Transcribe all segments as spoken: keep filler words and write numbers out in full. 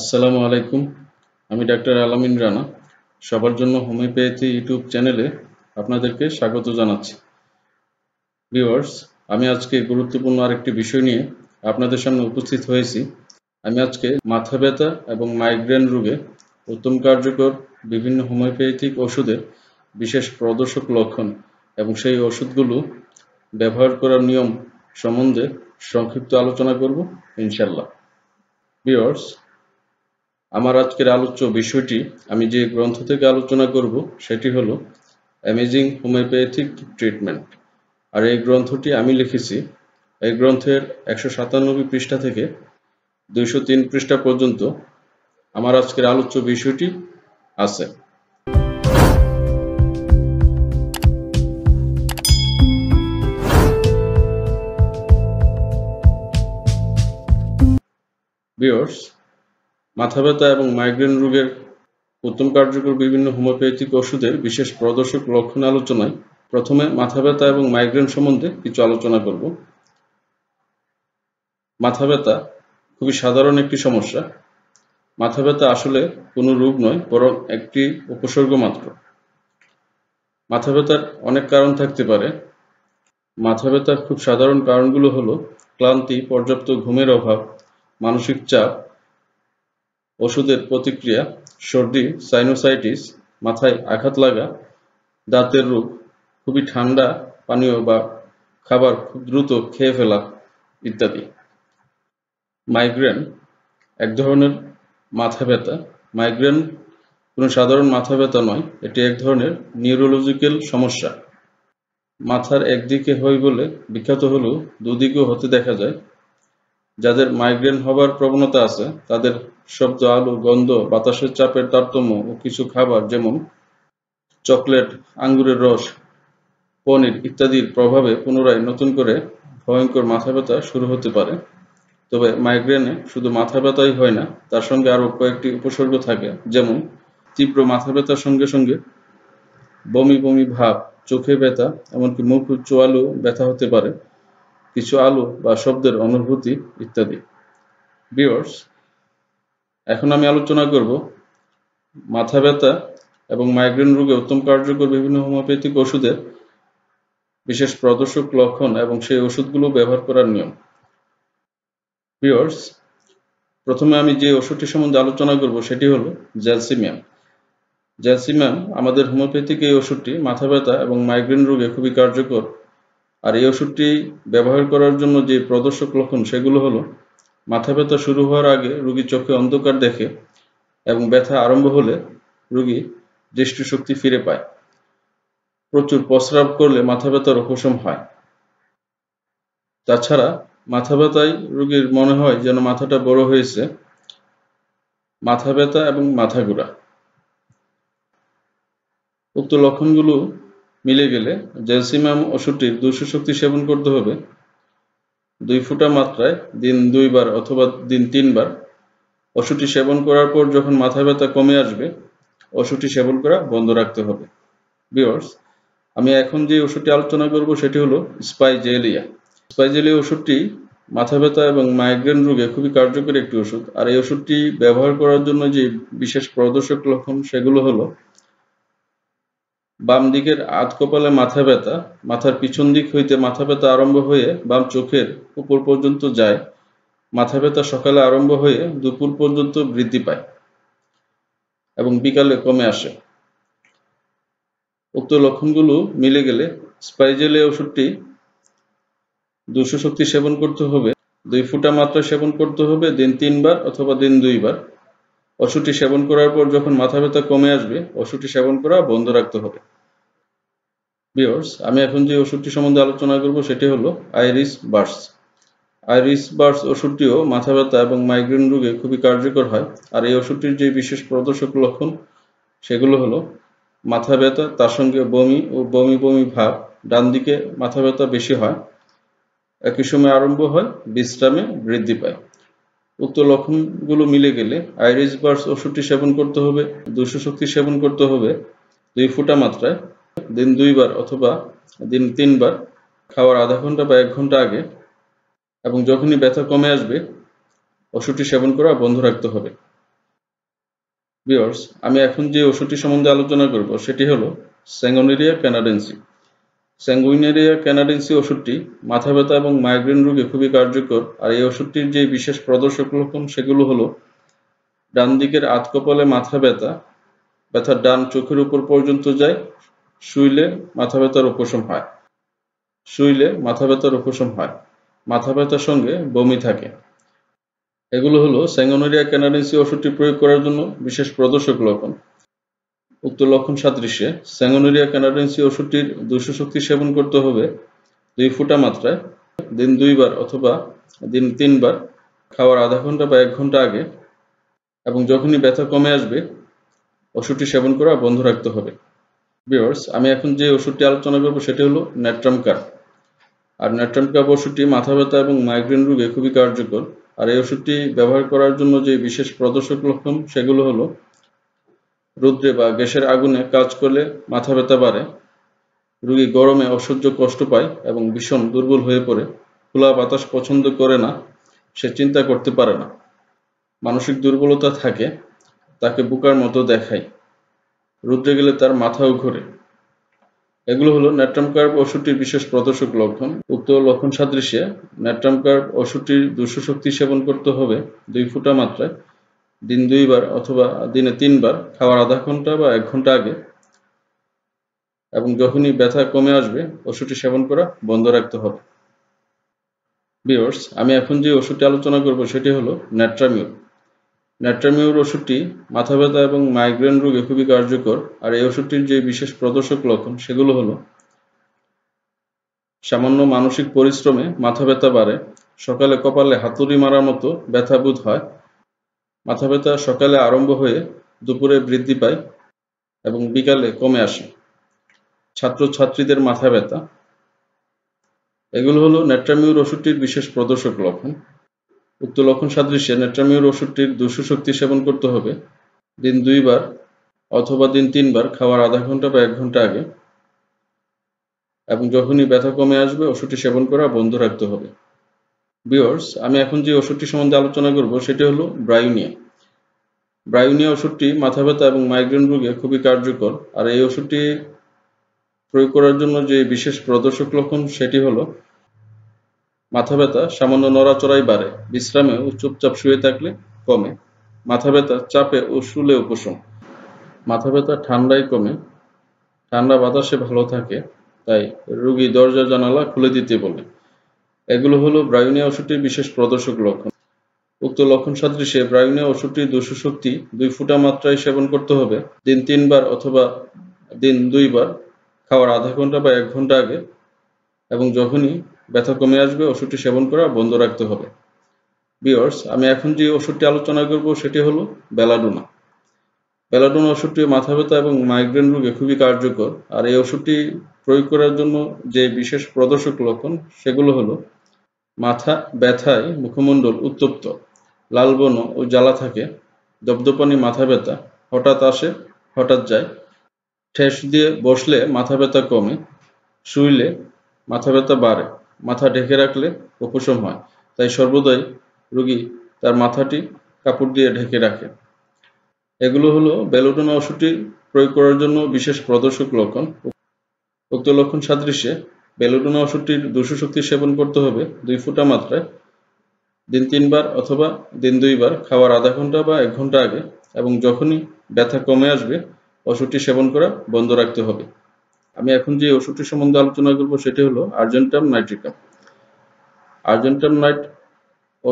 আসসালামু আলাইকুম, আমি ডাক্তার আলামিন রানা। সবার জন্য হোমিওপ্যাথি ইউটিউব চ্যানেলে আপনাদেরকে স্বাগত জানাচ্ছি। ভিউয়ার্স, আমি আজকে গুরুত্বপূর্ণ আরেকটি বিষয় নিয়ে আপনাদের সামনে উপস্থিত হয়েছি। আমি আজকে মাথা ব্যথা এবং মাইগ্রেন রোগে উত্তম কার্যকর বিভিন্ন হোমিওপ্যাথিক ওষুধের বিশেষ প্রদর্শক লক্ষণ এবং সেই ওষুধগুলো ব্যবহার করার নিয়ম সম্বন্ধে সংক্ষিপ্ত আলোচনা করব ইনশাল্লাহ। ভিউয়ার্স, আমার আজকের আলোচ্য বিষয়টি, আমি যে গ্রন্থ থেকে আলোচনা করব সেটি হলো অ্যামেজিং হোমিওপ্যাথিক ট্রিটমেন্ট। আর এই গ্রন্থটি আমি লিখেছি। এই গ্রন্থের একশো সাতানব্বই পৃষ্ঠা থেকে দুইশো তিন পৃষ্ঠা পর্যন্ত আমার আজকের আলোচ্য বিষয়টি আছে। ভিউয়ার্স, মাথা ব্যথা এবং মাইগ্রেন রোগের উত্তম কার্যকর বিভিন্ন হোমিওপ্যাথিক ওষুধের বিশেষ প্রদর্শক লক্ষণ আলোচনায় প্রথমে মাথা ব্যথা এবং মাইগ্রেন সম্বন্ধে কিছু আলোচনা করব। মাথা ব্যথা খুবই সাধারণ একটি সমস্যা। মাথা ব্যথা আসলে কোনো রোগ নয়, বরং একটি উপসর্গ মাত্র। মাথা ব্যথার অনেক কারণ থাকতে পারে। মাথা ব্যথার খুব সাধারণ কারণগুলো হলো ক্লান্তি, পর্যাপ্ত ঘুমের অভাব, মানসিক চাপ, ওষুধের প্রতিক্রিয়া, সর্দি, সাইনোসাইটিস, মাথায় আঘাত লাগা, দাঁতের রোগ, খুবই ঠান্ডা পানীয় বা খাবার খুব দ্রুত খেয়ে ফেলা ইত্যাদি। মাইগ্রেন এক ধরনের মাথা ব্যথা। মাইগ্রেন কোনো সাধারণ মাথা ব্যথা নয়, এটি এক ধরনের নিউরোলজিক্যাল সমস্যা। মাথার একদিকে হয় বলে বিখ্যাত হলেও দুদিকেও হতে দেখা যায়। যাদের মাইগ্রেন হবার প্রবণতা আছে তাদের শব্দ, আলো, গন্ধ, বাতাসের চাপের তারতম্য ও কিছু খাবার যেমন চকলেট, আঙ্গুরের রস, পনির ইত্যাদির প্রভাবে পুনরায় নতুন করে ভয়ঙ্কর মাথা ব্যথা শুরু হতে পারে। তবে মাইগ্রেনে শুধু মাথা ব্যথাই হয় না, তার সঙ্গে আরও কয়েকটি উপসর্গ থাকে, যেমন তীব্র মাথা ব্যথার সঙ্গে সঙ্গে বমি বমি ভাব, চোখে ব্যথা, এমনকি মুখ চোয়ালো ব্যথা হতে পারে, কিছু আলো বা শব্দের অনুভূতি ইত্যাদি। ভিউয়ার্স, এখন আমি আলোচনা করব মাথা ব্যথা এবং মাইগ্রেন রোগে উত্তম কার্যকর বিভিন্ন হোমিওপ্যাথিক ওষুধের বিশেষ প্রদর্শক লক্ষণ এবং সেই ওষুধগুলো ব্যবহার করার নিয়ম। ভিউয়ার্স, প্রথমে আমি যে ওষুধটি সম্বন্ধে আলোচনা করব সেটি হলো জেলসিমিয়াম। জেলসিমিয়াম আমাদের হোমিওপ্যাথিক এই ওষুধটি মাথা ব্যথা এবং মাইগ্রেন রোগে খুবই কার্যকর। আর এই ওষুধটি ব্যবহার করার জন্য যে প্রদর্শক লক্ষণ সেগুলো হলো মাথা ব্যথা শুরু হওয়ার আগে রোগী চোখে অন্ধকার দেখে এবং ব্যথা আরম্ভ হলে রোগী দৃষ্টিশক্তি ফিরে পায়। প্রচুর প্রস্রাব করলে মাথা ব্যথার উপশম হয়। তাছাড়া মাথা ব্যথায় রোগীর মনে হয় যেন মাথাটা বড় হয়েছে। মাথা ব্যথা এবং মাথা ঘোরা, উক্ত লক্ষণগুলো মিলে গেলে জেলসিমিয়াম ওষুধটির দুইশো শক্তি সেবন করতে হবে। দুই ফুটা মাত্রায় দিন দুইবার অথবা দিন তিনবার। ওষুধটি সেবন করার পর যখন মাথা ব্যথা কমে আসবে ওষুধটি সেবন করা বন্ধ রাখতে হবে। ভিউয়ার্স, আমি এখন যে ওষুধটি আলোচনা করব সেটি হলো স্পাইজেলিয়া। স্পাইজেলিয়া ওষুধটি মাথা ব্যথা এবং মাইগ্রেন রোগে খুবই কার্যকরী একটি ওষুধ। আর এই ওষুধটি ব্যবহার করার জন্য যে বিশেষ প্রদর্শক লক্ষণ সেগুলো হলো বাম দিকের আধ কপালে মাথা ব্যথা, মাথার পিছন দিক হইতে মাথা ব্যথা আরম্ভ হয়ে বাম চোখের উপর পর্যন্ত যায়। মাথা ব্যথা সকালে আরম্ভ হয়ে দুপুর পর্যন্ত বৃদ্ধি পায় এবং বিকালে কমে আসে। উক্ত লক্ষণগুলো মিলে গেলে স্পাইজেলিয়া ওষুধটি দুশো শক্তি সেবন করতে হবে। দুই ফুটা মাত্রা সেবন করতে হবে দিন তিনবার অথবা দিন দুইবার। ওষুধটি সেবন করার পর যখন মাথা ব্যথা কমে আসবে ওষুধটি সেবন করা বন্ধ রাখতে হবে। ভিউয়ার্স, আমি এখন যে ওষুধটি সম্বন্ধে আলোচনা করব সেটি হলো আইরিস বার্স। আইরিস বার্স ওষুধটিও মাথা ব্যথা এবং মাইগ্রেন রোগে খুবই কার্যকর হয়। আর এই ওষুধটির যে বিশেষ প্রদর্শক লক্ষণ সেগুলো হলো মাথা ব্যথা, তার সঙ্গে বমি ও বমি বমি ভাব, ডান দিকে মাথা ব্যথা বেশি হয়, একই সময় আরম্ভ হয়, বিশ্রামে বৃদ্ধি পায়। উক্ত লক্ষণগুলো মিলে গেলে আইরিস বার্স ওষুধটি সেবন করতে হবে। দুশো শক্তি সেবন করতে হবে দুই ফুটা মাত্রায় দিন দুইবার অথবা দিন তিনবার, খাওয়ার আধা ঘন্টা বা এক ঘন্টা আগে, এবং যখনই ব্যথা কমে আসবে ওষুধটি সেবন করা বন্ধ রাখতে হবে। ভিউয়ার্স আমি এখন যে ওষুধটি সম্বন্ধে আলোচনা করব সেটি হলো স্যাঙ্গুইনেরিয়া ক্যানাডেন্সি। স্যাঙ্গুইনেরিয়া ক্যানাডেন্সি ওষুধটি মাথা ব্যথা এবং মাইগ্রেন রোগে খুবই কার্যকর। আর এই ওষুধটির যে বিশেষ প্রদর্শক লক্ষণ সেগুলো হলো ডান দিকের আধ কপালে মাথা ব্যথা, ব্যথা ডান চোখের উপর পর্যন্ত যায়, শুইলে মাথা ব্যথার উপশম হয়, শুইলে মাথা ব্যথার উপশম হয়, মাথা ব্যথার সঙ্গে বমি থাকে। এগুলো হলো স্যাঙ্গুইনেরিয়া ক্যানাডেন্সি ওষুধটি প্রয়োগ করার জন্য বিশেষ প্রদর্শক লক্ষণ। উক্ত লক্ষণ সাদৃশ্যে স্যাঙ্গুইনেরিয়া ক্যানাডেন্সি ওষুধটির দুইশো শক্তি সেবন করতে হবে দুই ফোঁটা মাত্রায় দিন দুইবার অথবা দিন তিনবার খাওয়ার আধা ঘন্টা বা এক ঘন্টা আগে, এবং যখনই ব্যথা কমে আসবে ওষুধটি সেবন করা বন্ধ রাখতে হবে। ভিউয়ার্স আমি এখন যে ওষুধটি আলোচনা করব সেটি হলো ন্যাট্রাম কার্ব। আর ন্যাট্রাম কার্ব ওষুধটি মাথা ব্যথা এবং মাইগ্রেন রোগে খুবই কার্যকর। আর এই ওষুধটি ব্যবহার করার জন্য যে বিশেষ প্রদর্শক লক্ষণ সেগুলো হলো রৌদ্রে বা গ্যাসের আগুনে কাজ করলে মাথা ব্যথা বাড়ে, রোগী গরমে অসহ্য কষ্ট পায় এবং ভীষণ দুর্বল হয়ে পড়ে, খোলা বাতাস পছন্দ করে না, সে চিন্তা করতে পারে না, মানসিক দুর্বলতা থাকে, তাকে বোকার মতো দেখায়, রৌদ্রে গেলে তার মাথাও ঘোরে। এগুলো হলো ন্যাট্রাম কার্ব ওষুধটির বিশেষ প্রদর্শক লক্ষণ। উক্ত লক্ষণ সাদৃশ্যে ন্যাট্রাম কার্ব ওষুধটির দুশো শক্তি সেবন করতে হবে দুই ফোঁটা মাত্রায় দিন দুইবার অথবা দিনে তিনবার খাওয়ার আধা ঘন্টা বা এক ঘন্টা আগে, এবং যখনই ব্যথা কমে আসবে ওষুধটি সেবন করা বন্ধ রাখতে হবে। ভিউয়ার্স আমি এখন যে ওষুধটি আলোচনা করব সেটি হলো ন্যাট্রামিউর। ন্যাট্রামিউর ওষুধটি মাথা ব্যথা এবং মাইগ্রেন রোগে খুবই কার্যকর। আর এই ওষুধটির যে বিশেষ প্রদর্শক লক্ষণ সেগুলো হলো সামান্য মানসিক পরিশ্রমে মাথা ব্যথা বাড়ে, সকালে কপালে হাতুড়ি মারার মতো ব্যথা বোধ হয়, মাথা ব্যথা সকালে আরম্ভ হয়ে দুপুরে বৃদ্ধি পায় এবং বিকালে কমে আসে, ছাত্রছাত্রীদের মাথা ব্যথা। এগুলো হলো ন্যাট্রামিউর ওষুধটির বিশেষ প্রদর্শক লক্ষণ। উক্ত লক্ষণ সাদৃশ্যে ন্যাট্রামিউর ওষুধটির দুশো শক্তি সেবন করতে হবে দিন দুইবার অথবা দিন তিনবার খাওয়ার আধা ঘন্টা বা এক ঘন্টা আগে, এবং যখনই ব্যথা কমে আসবে ওষুধটি সেবন করা বন্ধ রাখতে হবে। ভিউয়ার্স আমি এখন যে ওষুধটি সম্বন্ধে আলোচনা করব সেটি হলো ব্রায়োনিয়া। ব্রায়োনিয়া ওষুধটি মাথা ব্যথা এবং মাইগ্রেন রোগে খুবই কার্যকর। আর এই ওষুধটি প্রয়োগ করার জন্য যে বিশেষ প্রদর্শক লক্ষণ সেটি হলো মাথা ব্যথা সামান্য নড়াচড়াই বাড়ে, বিশ্রামে ও চুপচাপ শুয়ে থাকলে কমে, মাথা ব্যথা চাপে ও শুলে উপশম, মাথা ব্যথা ঠান্ডায় কমে, ঠান্ডা বাতাসে ভালো থাকে, তাই রোগী দরজা জানালা খুলে দিতে বলে। এগুলো হলো ব্রায়োনিয়া ওষুধটির বিশেষ প্রদর্শক লক্ষণ। উক্ত লক্ষণ সাদৃশ্যে ব্রায়োনিয়া ওষুধটির দুশো শক্তি দুই ফুটা মাত্রায় সেবন করতে হবে দিন তিনবার অথবা দিন দুইবার খাওয়ার আধা ঘন্টা বা এক ঘন্টা আগে, এবং যখনই ব্যথা কমে আসবে ওষুধটি সেবন করা বন্ধ রাখতে হবে। ভিউয়ার্স আমি এখন যে ওষুধটি আলোচনা করব সেটি হলো বেলাডোনা। বেলাডোনা ওষুধটি মাথা ব্যথা এবং মাইগ্রেন রোগে খুবই কার্যকর। আর এই ওষুধটি প্রয়োগ করার জন্য যে বিশেষ প্রদর্শক লক্ষণ সেগুলো হলো মাথা ব্যথায় মুখমণ্ডল উত্তপ্ত, লাল বর্ণ ও জ্বালা থাকে, দপদপানি মাথা ব্যথা, হঠাৎ আসে হঠাৎ যায়, ঠেস দিয়ে বসলে মাথা ব্যথা কমে, শুইলে মাথা ব্যথা বাড়ে, মাথা ঢেকে রাখলে উপশম হয়, তাই সর্বদাই রোগী তার মাথাটি কাপড় দিয়ে ঢেকে রাখে। এগুলো হলো বেলাডোনা ওষুধটি প্রয়োগ করার জন্য বিশেষ প্রদর্শক লক্ষণ। উক্ত লক্ষণ সাদৃশ্যে বেলাডোনা ওষুধটির দুশো শক্তি সেবন করতে হবে দুই ফোঁটা মাত্রায় দিন তিনবার অথবা দিন দুইবার খাওয়ার আধা ঘন্টা বা এক ঘন্টা আগে, এবং যখনই ব্যথা কমে আসবে ওষুধটি সেবন করা বন্ধ রাখতে হবে। আমি এখন যে ওষুধটি সম্বন্ধে আলোচনা করব সেটি হলো আর্জেন্টাম নাইট্রিকাম। আর্জেন্টাম নাইট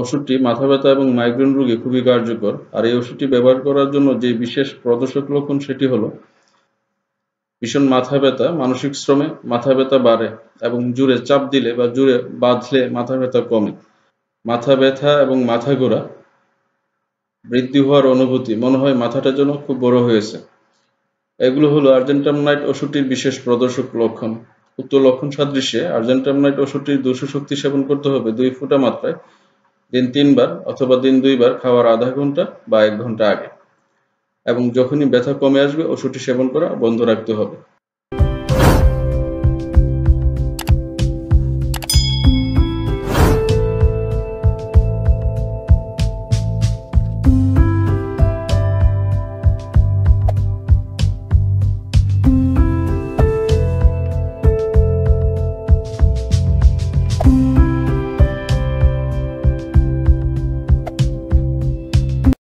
ওষুধটি মাথা ব্যথা এবং মাইগ্রেন রোগে খুবই কার্যকর। আর এই ওষুধটি ব্যবহার করার জন্য যে বিশেষ প্রদর্শক লক্ষণ সেটি হলো ভীষণ মাথা ব্যথা, মানসিক শ্রমে মাথা ব্যথা বাড়ে এবং জোরে চাপ দিলে বা জোরে বাঁধলে মাথা ব্যথা কমে, মাথা ব্যথা এবং মাথা ঘোরা, বৃদ্ধি হওয়ার অনুভূতি, মনে হয় মাথাটা যেন খুব বড় হয়েছে। এগুলো হলো আর্জেন্টাম নাইট ওষুধটির বিশেষ প্রদর্শক লক্ষণ। উক্ত লক্ষণ সাদৃশ্যে আর্জেন্টাম নাইট ওষুধটির দুশো শক্তি সেবন করতে হবে দুই ফোঁটা মাত্রায় দিন তিনবার অথবা দিন দুইবার খাওয়ার আধা ঘন্টা বা এক ঘন্টা আগে, এবং যখনই ব্যথা কমে আসবে ওষুধটি সেবন করা বন্ধ রাখতে হবে।